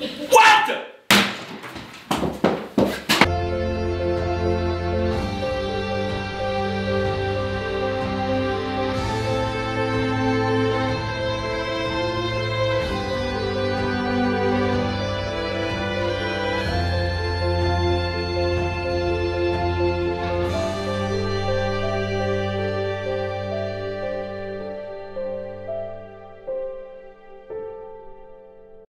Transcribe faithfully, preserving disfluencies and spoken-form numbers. What?